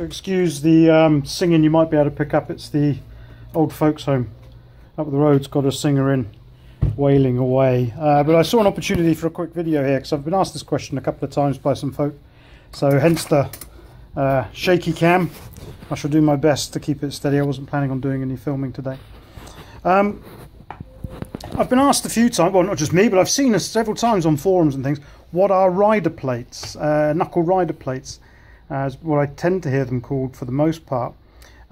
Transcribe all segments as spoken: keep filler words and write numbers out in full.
So excuse the um, singing you might be able to pick up. It's the old folks home up the road's got a singer in wailing away, uh, but I saw an opportunity for a quick video here because I've been asked this question a couple of times by some folk, so hence the uh, shaky cam. I shall do my best to keep it steady. I wasn't planning on doing any filming today. um, I've been asked a few times, well, not just me, but I've seen this several times on forums and things, what are rider plates, uh, knuckle rider plates, as uh, what I tend to hear them called for the most part.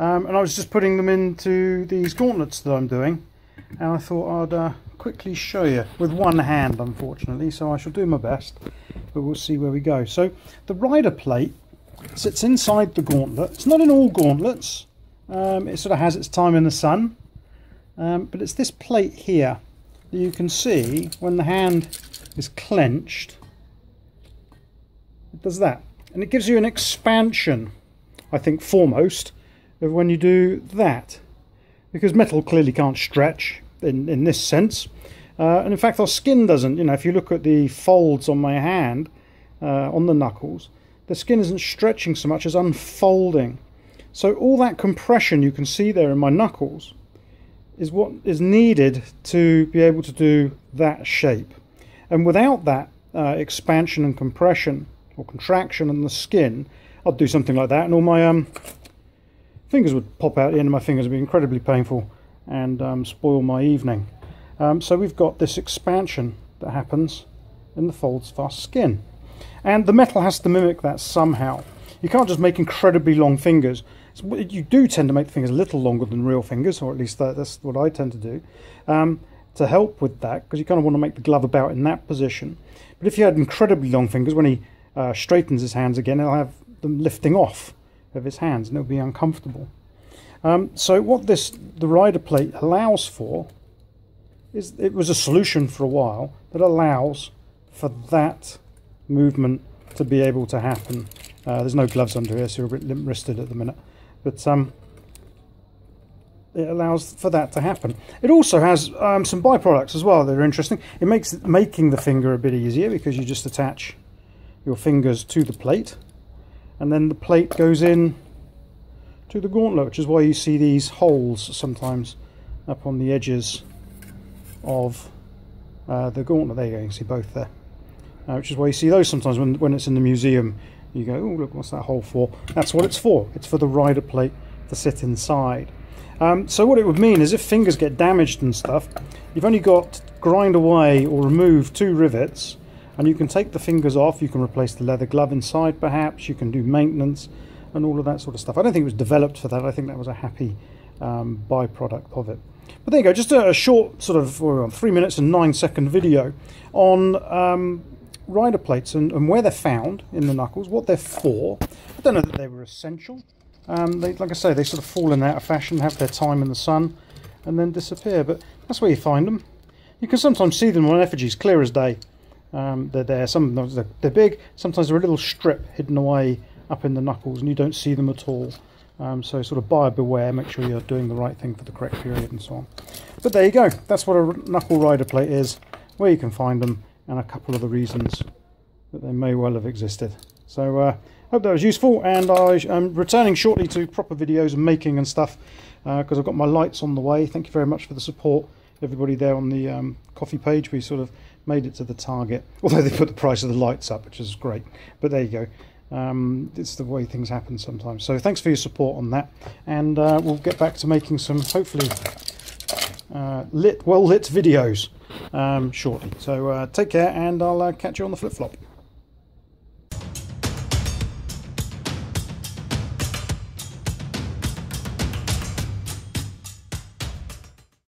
Um, and I was just putting them into these gauntlets that I'm doing, and I thought I'd uh, quickly show you with one hand, unfortunately, so I shall do my best, but we'll see where we go. So the rider plate sits inside the gauntlet. It's not in all gauntlets, um, it sort of has its time in the sun, um, but it's this plate here that you can see when the hand is clenched, it does that, and it gives you an expansion, I think foremost, of when you do that, because metal clearly can't stretch in, in this sense, uh, and in fact our skin doesn't. You know, if you look at the folds on my hand, uh, on the knuckles, the skin isn't stretching so much as unfolding, so all that compression you can see there in my knuckles is what is needed to be able to do that shape. And without that uh, expansion and compression or contraction on the skin, I'd do something like that and all my um, fingers would pop out. The end of my fingers would be incredibly painful and um, spoil my evening. Um, so we've got this expansion that happens in the folds of our skin, and the metal has to mimic that somehow. You can't just make incredibly long fingers. You do tend to make the fingers a little longer than real fingers, or at least that's what I tend to do, um, to help with that, because you kind of want to make the glove about in that position. But if you had incredibly long fingers, when he uh, straightens his hands again, he'll have them lifting off of his hands, and it'll be uncomfortable. Um, so what this the rider plate allows for is, it was a solution for a while that allows for that movement to be able to happen. Uh, there's no gloves under here, so you're a bit limp-wristed at the minute, but um, it allows for that to happen. It also has um, some byproducts as well that are interesting. It makes making the finger a bit easier, because you just attach your fingers to the plate, and then the plate goes in to the gauntlet, which is why you see these holes sometimes up on the edges of uh, the gauntlet. There you go, you can see both there, uh, which is why you see those sometimes when, when it's in the museum. You go, oh look, what's that hole for? That's what it's for. It's for the rider plate to sit inside. Um, so what it would mean is, if fingers get damaged and stuff, you've only got to grind away or remove two rivets, and you can take the fingers off, you can replace the leather glove inside perhaps, you can do maintenance and all of that sort of stuff. I don't think it was developed for that. I think that was a happy um, byproduct of it. But there you go, just a, a short sort of well, three minutes and nine second video on um, rider plates and, and where they're found in the knuckles, what they're for. I don't know that they were essential. Um, they, like I say, they sort of fall in out of fashion, have their time in the sun, and then disappear, but that's where you find them. You can sometimes see them on effigies, clear as day. Um, they're there, sometimes they're, they're big, sometimes they're a little strip hidden away up in the knuckles and you don't see them at all. Um, so sort of buyer beware, make sure you're doing the right thing for the correct period and so on. But there you go, that's what a knuckle rider plate is, where you can find them, and a couple of the reasons that they may well have existed. So I uh, hope that was useful, and I am returning shortly to proper videos and making and stuff, because uh, I've got my lights on the way. Thank you very much for the support, everybody there on the um, Ko-fi page. We sort of made it to the target, although they put the price of the lights up, which is great, but there you go. Um, it's the way things happen sometimes. So thanks for your support on that, and uh, we'll get back to making some hopefully uh, lit, well lit videos. Um, shortly. So uh, take care, and I'll uh, catch you on the flip-flop.